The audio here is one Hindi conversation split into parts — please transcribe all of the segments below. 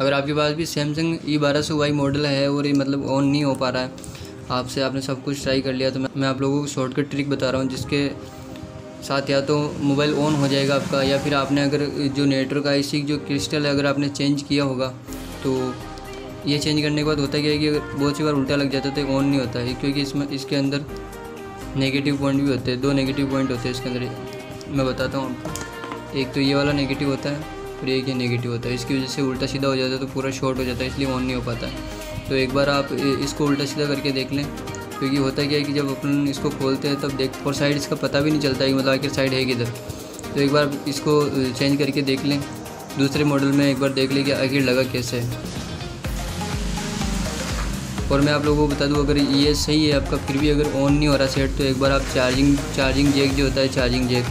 अगर आपके पास भी सैमसंग E1200y मॉडल है और ये मतलब ऑन नहीं हो पा रहा है आपसे, आपने सब कुछ ट्राई कर लिया, तो मैं आप लोगों को शॉर्टकट ट्रिक बता रहा हूँ जिसके साथ या तो मोबाइल ऑन हो जाएगा आपका, या फिर आपने अगर जो नेटवर्क IC जो क्रिस्टल है अगर आपने चेंज किया होगा, तो ये चेंज करने के बाद होता क्या है कि अगर बहुत सी बार उल्टा लग जाता है तो ऑन नहीं होता है, क्योंकि इसमें इसके अंदर नेगेटिव पॉइंट भी होते हैं। दो नेगेटिव पॉइंट होते हैं इसके अंदर, मैं बताता हूँ आपको। एक तो ये वाला नेगेटिव होता है और एक ये नेगेटिव होता है, इसकी वजह से उल्टा सीधा हो जाता है तो पूरा शॉर्ट हो जाता है, इसलिए ऑन नहीं हो पाता है। तो एक बार आप इसको उल्टा सीधा करके देख लें, क्योंकि होता क्या है कि जब अपन इसको खोलते हैं तब और साइड इसका पता भी नहीं चलता है कि मतलब आखिर साइड है किधर। तो एक बार इसको चेंज करके देख लें, दूसरे मॉडल में एक बार देख लें कि आखिर लगा कैसे है। और मैं आप लोगों को बता दूं, अगर ये सही है आपका फिर भी अगर ऑन नहीं हो रहा सेट, तो एक बार आप चार्जिंग जैक जो होता है, चार्जिंग जैक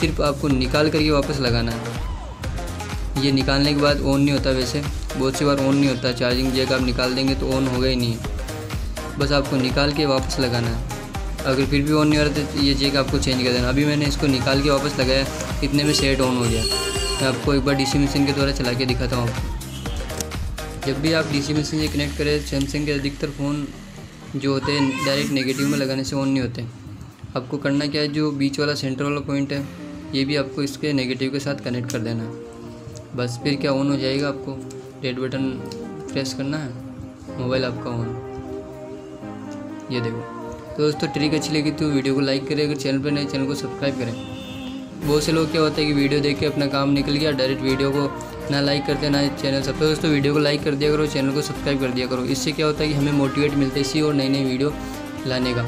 सिर्फ आपको निकाल करके वापस लगाना है। ये निकालने के बाद ऑन नहीं होता, वैसे बहुत सी बार ऑन नहीं होता, चार्जिंग जैक आप निकाल देंगे तो ऑन होगा ही नहीं, बस आपको निकाल के वापस लगाना है। अगर फिर भी ऑन नहीं हो रहा तो ये जैक आपको चेंज कर देना। अभी मैंने इसको निकाल के वापस लगाया, इतने में सेट ऑन हो गया। मैं आपको एक बार DC मशीन के द्वारा चला के दिखाता हूँ आपको। जब भी आप DC मशीन से कनेक्ट करें, सैमसंग के अधिकतर फ़ोन जो होते हैं डायरेक्ट नेगेटिव में लगाने से ऑन नहीं होते। आपको करना क्या है, जो बीच वाला सेंटर वाला पॉइंट है ये भी आपको इसके नेगेटिव के साथ कनेक्ट कर देना है, बस फिर क्या ऑन हो जाएगा। आपको रेड बटन प्रेस करना है, मोबाइल आपका ऑन। ये देखो तो दोस्तों, ट्रिक अच्छी लगी तो वीडियो को लाइक करें, अगर चैनल पर नए चैनल को सब्सक्राइब करें। बहुत से लोग क्या होता है कि वीडियो देख के अपना काम निकल गया, डायरेक्ट वीडियो को ना लाइक करते ना चैनल सब। तो दोस्तों वीडियो को लाइक कर दिया करो, चैनल को सब्सक्राइब कर दिया करो, इससे क्या होता है कि हमें मोटिवेट मिलते इसी और नई नई वीडियो लाने का।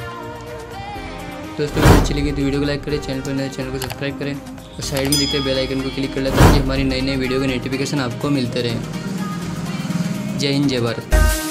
दोस्तों अच्छी लगी तो वीडियो को लाइक करें, चैनल पर नए चैनल को सब्सक्राइब करें और साइड में दिखते बेल आइकन को क्लिक कर लें ताकि हमारी नई नई वीडियो के नोटिफिकेशन आपको मिलते रहें। जय हिंद, जय भारत।